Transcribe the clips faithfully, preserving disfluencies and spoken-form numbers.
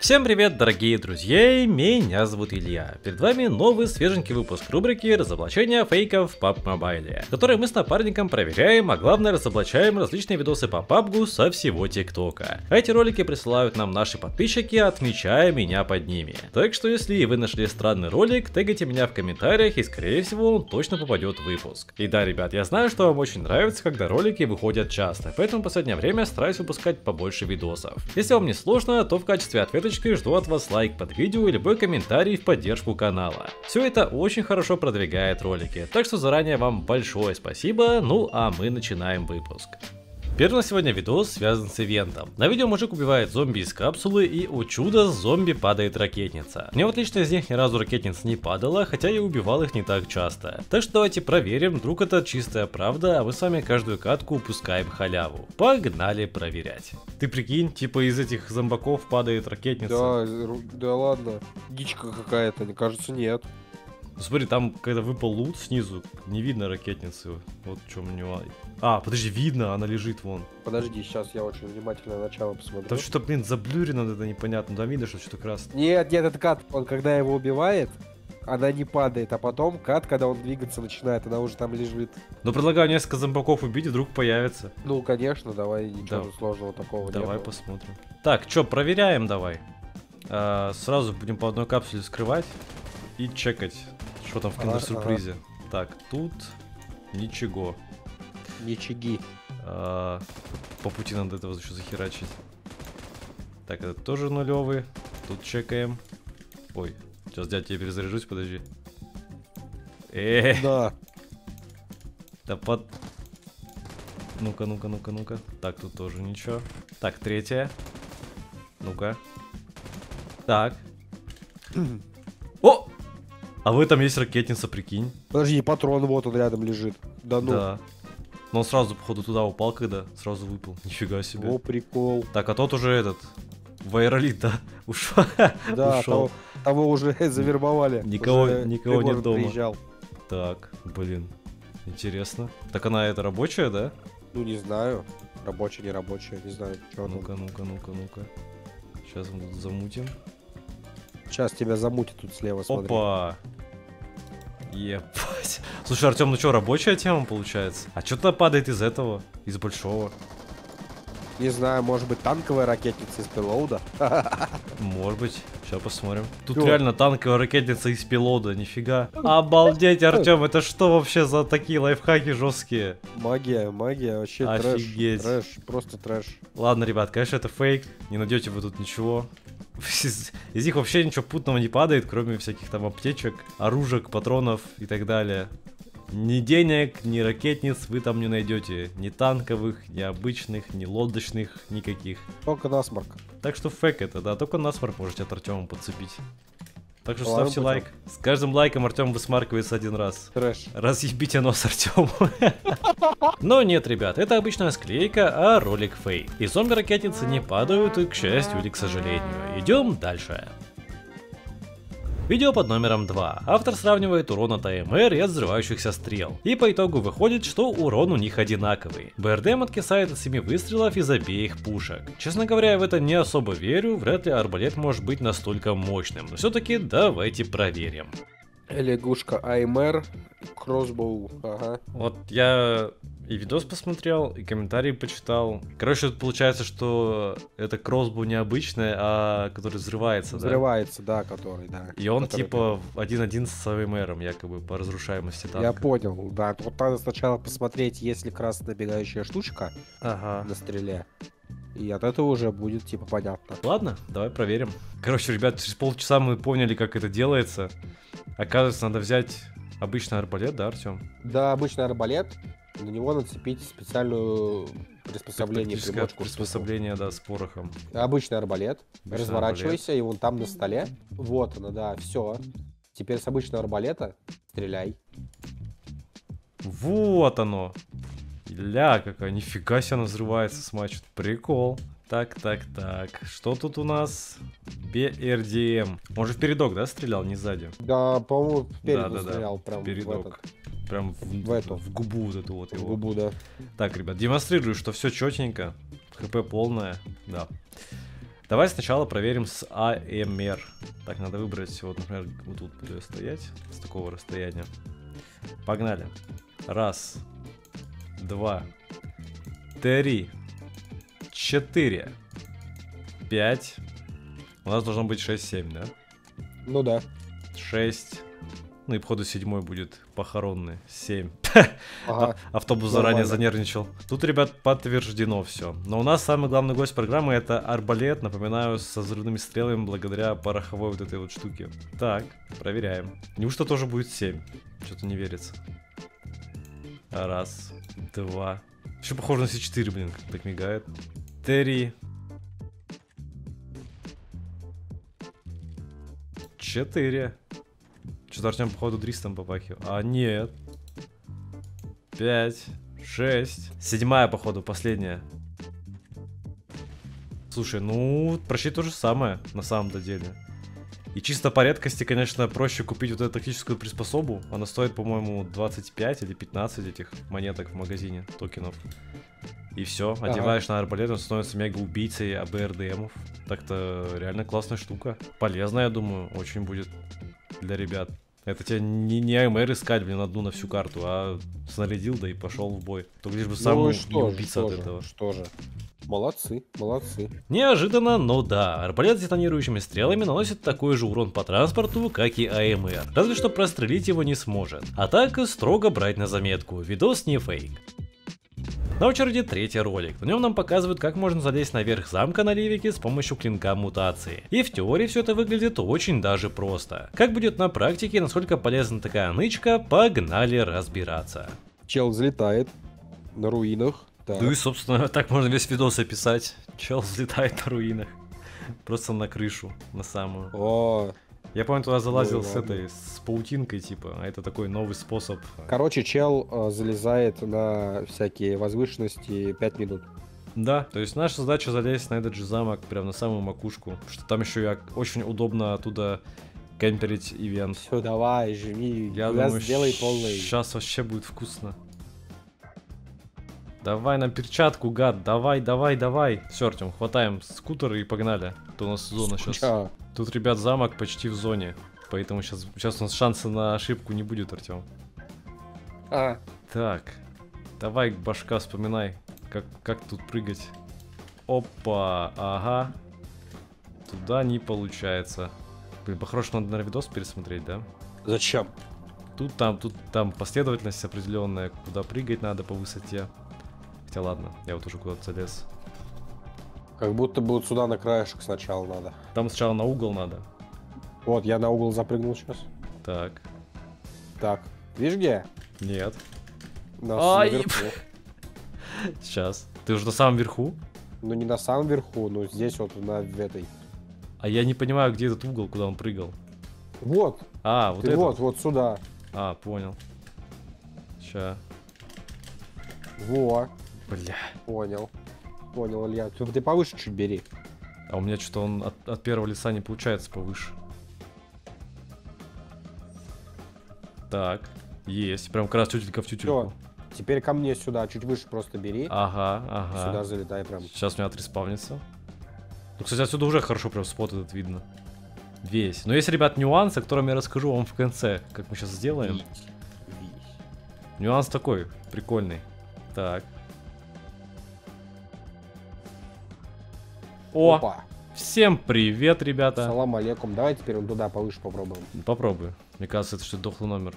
Всем привет, дорогие друзья, меня зовут Илья. Перед вами новый свеженький выпуск рубрики «Разоблачение фейков в пабг Mobile», в которой мы с напарником проверяем, а главное разоблачаем различные видосы по пабгу со всего ТикТока. Эти ролики присылают нам наши подписчики, отмечая меня под ними. Так что если и вы нашли странный ролик, тегайте меня в комментариях и скорее всего он точно попадет в выпуск. И да, ребят, я знаю, что вам очень нравится, когда ролики выходят часто, поэтому в последнее время стараюсь выпускать побольше видосов. Если вам не сложно, то в качестве ответа жду от вас лайк под видео и любой комментарий в поддержку канала. Все это очень хорошо продвигает ролики, так что заранее вам большое спасибо, ну а мы начинаем выпуск. Первый на сегодня видос связан с ивентом. На видео мужик убивает зомби из капсулы и, о чудо, с зомби падает ракетница. Мне вот лично из них ни разу ракетниц не падала, хотя я убивал их не так часто. Так что давайте проверим, вдруг это чистая правда, а мы с вами каждую катку упускаем халяву. Погнали проверять. Ты прикинь, типа из этих зомбаков падает ракетница. Да, да ладно, дичка какая-то, кажется нет. Смотри, там когда выпал лут снизу, не видно ракетницы. Вот в чем нюанс. А, подожди, видно, она лежит вон. Подожди, сейчас я очень внимательно начало посмотрю. Там что-то, блин, заблюрено, это непонятно. Там видно, что что-то красное. Нет, нет, это кат. Он когда его убивает, она не падает, а потом кат, когда он двигаться начинает, она уже там лежит. Но предлагаю несколько зомбаков убить, и вдруг появится. Ну, конечно, давай, ничего да. сложного такого Давай нету. Посмотрим. Так, что, проверяем давай. А, сразу будем по одной капсуле скрывать и чекать. Что там в киндер-сюрпризе? Ага. Так, тут ничего. Ничеги. А, по пути надо этого еще захерачить. Так, это тоже нулевый. Тут чекаем. Ой, сейчас дядя я перезаряжусь, подожди. Э, -э, -э. Да. Да под. Ну-ка, ну-ка, ну-ка, ну-ка. Так, тут тоже ничего. Так, третья. Ну-ка. Так. О! А в этом есть ракетница, прикинь. Подожди, патрон, вот он рядом лежит. Да ну. Да. Но он сразу, походу, туда упал, когда сразу выпал. Нифига себе. О, прикол. Так, а тот уже этот, в аэролит, да? Ушел. Да, того, того уже завербовали. Никого, уже никого нет дома. Приезжал. Так, блин, интересно. Так она это рабочая, да? Ну, не знаю. Рабочая, не рабочая, не знаю. Ну-ка, ну-ка, ну-ка, ну-ка. Сейчас мы тут замутим. Сейчас тебя замутит тут слева, смотри. Опа! Ебать. Слушай, Артем, ну что, рабочая тема получается? А что-то падает из этого, из большого. Не знаю, может быть танковая ракетница из пилоуда? Может быть, сейчас посмотрим. Тут Ё. реально танковая ракетница из пилоуда, нифига. Обалдеть, Артем, это что вообще за такие лайфхаки жесткие? Магия, магия, вообще Офигеть. трэш, трэш, просто трэш. Ладно, ребят, конечно, это фейк, не найдете вы тут ничего. Из, из них вообще ничего путного не падает, кроме всяких там аптечек, оружек, патронов и так далее. Ни денег, ни ракетниц вы там не найдете. Ни танковых, ни обычных, ни лодочных, никаких. Только насморк. Так что фэк это, да, только насморк можете от Артема подцепить. Так что Ладно, ставьте лайк. С каждым лайком Артем высмаркивается один раз. Трэш. Разъебите нос Артему. Но нет, ребят, это обычная склейка, а ролик фейк. И зомби-ракетницы не падают, и, к счастью или к сожалению. Идем дальше. Видео под номером два. Автор сравнивает урон от а эм эр и от взрывающихся стрел. И по итогу выходит, что урон у них одинаковый. бэ эр дэ эм откисает от семи выстрелов из обеих пушек. Честно говоря, я в это не особо верю, вряд ли арбалет может быть настолько мощным. Но все-таки давайте проверим. Лягушка а эм эр, кроссбоу, ага. Вот я и видос посмотрел, и комментарии почитал. Короче, тут получается, что это кроссбоу необычная, а который взрывается, взрывается, да? Взрывается, да, который, да. И он который... типа один один с а эм эр, якобы, по разрушаемости танка. Я понял, да. Вот надо сначала посмотреть, есть ли красная бегающая штучка ага. на стреле. И от этого уже будет, типа, понятно. Ладно, давай проверим. Короче, ребят, через полчаса мы поняли, как это делается. Оказывается, надо взять обычный арбалет, да, Артем? Да, обычный арбалет. На него нацепить специальную приспособление. Приспособление, да, с порохом. Обычный арбалет. Обычный Разворачивайся, арбалет. И вон там на столе. Вот она, да, все. Теперь с обычного арбалета стреляй. Вот оно. Ля, какая, нифига себе она взрывается, смачит. Прикол. Так, так, так. Что тут у нас? бэ эр дэ эм. Он же в передок, да, стрелял, не сзади? Да, по-моему, в передок да, да, стрелял. Да. Прям передок. В этот. Прям в, в, эту. в губу вот эту вот его. В губу, да. Так, ребят, демонстрирую, что все четенько. ха пэ полное. Да. Давай сначала проверим с а эм эр. Так, надо выбрать, вот, например, вот тут буду я стоять, с такого расстояния. Погнали. Раз, два, три, четыре, пять. У нас должно быть шесть-семь, да? Ну да. шесть. Ну и, походу, седьмой будет похоронный. семь. Ага. Автобус заранее занервничал. Тут, ребят, подтверждено все. Но у нас самый главный гость программы — это арбалет, напоминаю, со взрывными стрелами благодаря пороховой вот этой вот штуке. Так, проверяем. Неужто тоже будет семь? Что-то не верится. Раз, два. Еще похоже на си четыре, блин, как так мигает. Три. Четыре. Что-то Артем, походу, дристом попахивает. А, нет. Пять. Шесть. Седьмая, походу, последняя. Слушай, ну, почти то же самое, на самом-то деле. И чисто по редкости, конечно, проще купить вот эту тактическую приспособу. Она стоит, по-моему, двадцать пять или пятнадцать этих монеток в магазине, токенов. И все, ага. Одеваешь на арбалет, он становится мега-убийцей а бэ эр дэ эмов. Так-то реально классная штука. Полезная, я думаю, очень будет... для ребят. Это тебе не, не АМР искать, блин, одну на всю карту, а снарядил, да и пошел в бой. Только лишь бы сам ну, не убиться от же, этого. Что же. Молодцы, молодцы. Неожиданно, но да. Арбалет с детонирующими стрелами наносит такой же урон по транспорту, как и а эм эр. Разве что прострелить его не сможет. А так строго брать на заметку. Видос не фейк. На очереди третий ролик. В нем нам показывают, как можно залезть наверх замка на левике с помощью клинка мутации. И в теории все это выглядит очень даже просто. Как будет на практике, насколько полезна такая нычка, погнали разбираться. Чел взлетает на руинах. Так. Ну и собственно, так можно весь видос описать. Чел взлетает на руинах. Просто на крышу, на самую. О. Я помню, туда залазил ну, с этой, с паутинкой, типа, а это такой новый способ. Короче, чел э, залезает на всякие возвышенности пять минут. Да, то есть наша задача залезть на этот же замок, прям на самую макушку, что там еще я, очень удобно оттуда кемперить ивент. Все, давай, жми, я думаю, сделай полный. Сейчас вообще будет вкусно. Давай нам перчатку, гад, давай, давай, давай. Все, Артем, хватаем скутер и погнали. Тут у нас зона Скуча. Сейчас. Тут, ребят, замок почти в зоне. Поэтому сейчас, сейчас у нас шанса на ошибку не будет, Артем. А. Так. Давай, башка, вспоминай, как, как тут прыгать. Опа, ага. Туда не получается. Блин, по-хорошему надо на видос пересмотреть, да? Зачем? Тут там, тут там последовательность определенная, куда прыгать надо по высоте. Хотя ладно, я вот уже куда-то залез. Как будто бы вот сюда на краешек сначала надо. Там сначала на угол надо. Вот, я на угол запрыгнул сейчас. Так. Так. Видишь где? Нет. Ай! Сейчас. Ты уже на самом верху? Ну не на самом верху, но здесь вот на этой. А я не понимаю, где этот угол, куда он прыгал. Вот. А, вот это. Вот, вот сюда. А, понял. Ща. Во. Бля. Понял. Понял, Илья. Ты, ты повыше чуть бери. А у меня что-то он от, от первого лица не получается повыше. Так. Есть. Прям как раз тютелька в тютельку. Все. Теперь ко мне сюда. Чуть выше просто бери. Ага, ага. Сюда залетай прям. Сейчас у меня отреспавнится. Ну, кстати, отсюда уже хорошо прям спот этот видно. Весь. Но есть, ребят, нюансы, о котором я расскажу вам в конце. Как мы сейчас сделаем. Весь. Весь. Нюанс такой. Прикольный. Так. О! Опа. Всем привет, ребята! Салам алейкум. Давай теперь он туда повыше попробуем. Попробуй. Мне кажется, это что-то дохлый номер.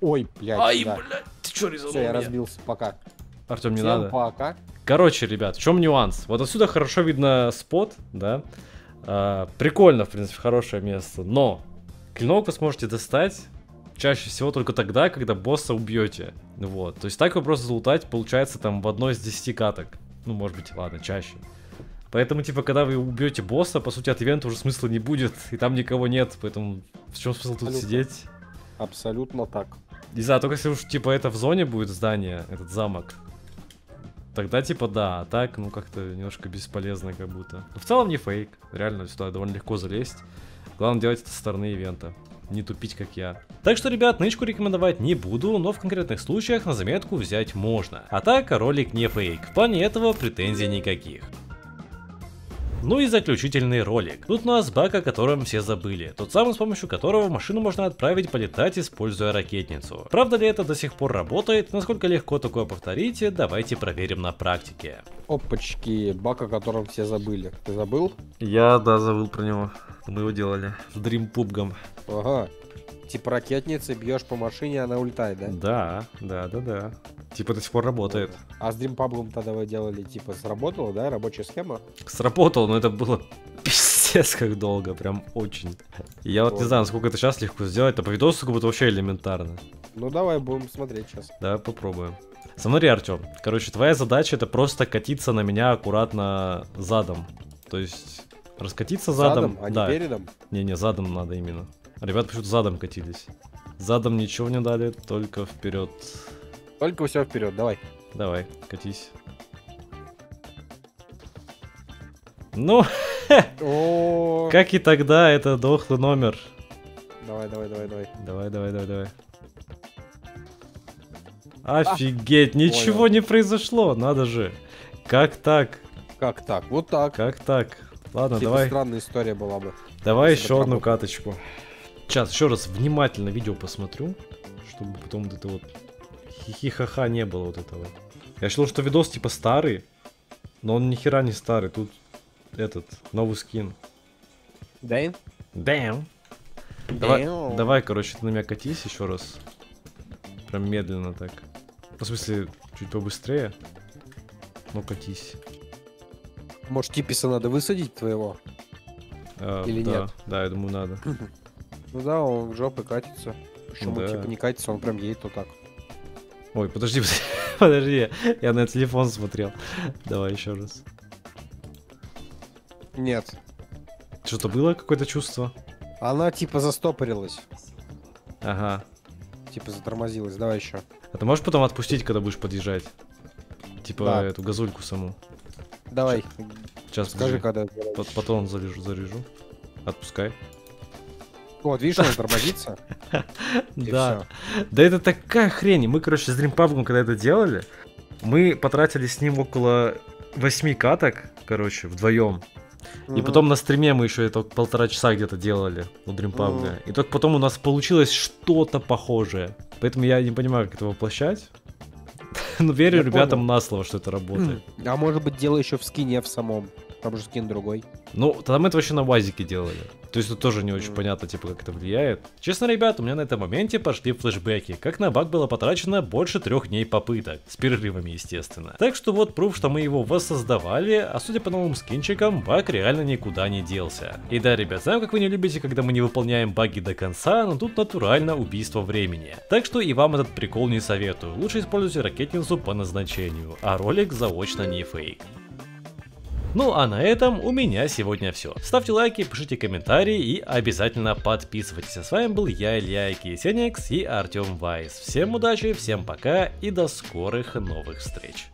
Ой, блядь. Ай, да. Блядь. Ты что резанул? Все, я разбился. Пока. Артем, не Всем надо. Пока. Короче, ребят, в чем нюанс? Вот отсюда хорошо видно спот, да? А, прикольно, в принципе, хорошее место. Но клинок вы сможете достать чаще всего только тогда, когда босса убьете. Вот. То есть так вы просто залутать получается там в одной из десяти каток. Ну, может быть, ладно, чаще. Поэтому, типа, когда вы убьете босса, по сути, от ивента уже смысла не будет, и там никого нет, поэтому в чем смысл тут сидеть? Абсолютно так. Не знаю, только если уж, типа, это в зоне будет здание, этот замок, тогда, типа, да, а так, ну, как-то немножко бесполезно как будто. Но в целом не фейк, реально сюда довольно легко залезть, главное делать это со стороны ивента. Не тупить, как я. Так что, ребят, нычку рекомендовать не буду, но в конкретных случаях на заметку взять можно. А так, ролик не фейк. В плане этого претензий никаких. Ну и заключительный ролик. Тут у нас баг, о котором все забыли. Тот самый, с помощью которого машину можно отправить полетать, используя ракетницу. Правда ли это до сих пор работает? Насколько легко такое повторить? Давайте проверим на практике. Опачки, баг, о котором все забыли. Ты забыл? Я, да, забыл про него. Мы его делали. С DreamPubg. Ага. Типа ракетницы бьешь по машине, она улетает, да? Да, да, да, да. Типа до сих пор работает. А с DreamPubg тогда вы делали, типа, сработала, да, рабочая схема? Сработала, но это было пиздец как долго, прям очень. Я вот, вот не знаю, насколько это сейчас легко сделать, а по видосу как будто вообще элементарно. Ну давай, будем смотреть сейчас. Да, попробуем. Смотри, Артем, короче, твоя задача — это просто катиться на меня аккуратно задом. То есть раскатиться задом. Задом, а да. Не передом? Не-не, задом надо именно. Ребята почему-то задом катились. Задом ничего не дали, только вперед. Только все вперед, давай. Давай, катись. Ну, как и тогда, это дохлый номер. Давай, давай, давай, давай. Давай, давай, давай, давай. Офигеть, ничего не произошло, надо же. Как так? Как так? Вот так. Как так? Ладно, давай. Странная история была бы. Давай еще одну каточку. Сейчас еще раз внимательно видео посмотрю, чтобы потом вот это вот хихихаха не было вот этого. Я считал, что видос типа старый, но он нихера не старый. Тут этот новый скин. Дэм? Дэм. Давай, давай, короче, ты на меня катись еще раз. Прям медленно так. В смысле, чуть побыстрее. Ну катись. Может, Типиса надо высадить твоего? А, или да, нет? Да, я думаю, надо. Ну да, он в жопы катится. Почему да. Типа не катится, он прям едет вот так. Ой, подожди, подожди, я на телефон смотрел. Давай еще раз. Нет. Что-то было, какое-то чувство? Она типа застопорилась. Ага. Типа затормозилась, давай еще. А ты можешь потом отпустить, когда будешь подъезжать? Типа да. Эту газульку саму. Давай. Сейчас, скажи, когда. Потом заряжу, заряжу. Отпускай. Вот, видишь, он тормозится. Да. Да это такая хрень. Мы, короче, с DreamPubg, когда это делали, мы потратили с ним около восьми каток, короче, вдвоем. И потом на стриме мы еще это полтора часа где-то делали у DreamPubg. И только потом у нас получилось что-то похожее. Поэтому я не понимаю, как это воплощать. Ну верю ребятам на слово, что это работает. А может быть, дело еще в скине в самом. Там же скин другой. Ну, тогда мы это вообще на УАЗике делали. То есть тут тоже не очень mm. понятно, типа, как это влияет. Честно, ребят, у меня на этом моменте пошли флешбеки. Как на баг было потрачено больше трех дней попыток. С перерывами, естественно. Так что вот пруф, что мы его воссоздавали. А судя по новым скинчикам, баг реально никуда не делся. И да, ребят, знаю, как вы не любите, когда мы не выполняем баги до конца, но тут натурально убийство времени. Так что и вам этот прикол не советую. Лучше используйте ракетницу по назначению. А ролик заочно не фейк. Ну а на этом у меня сегодня все. Ставьте лайки, пишите комментарии и обязательно подписывайтесь. А с вами был я, Илья, и Senex, и Артем Вайс. Всем удачи, всем пока и до скорых новых встреч.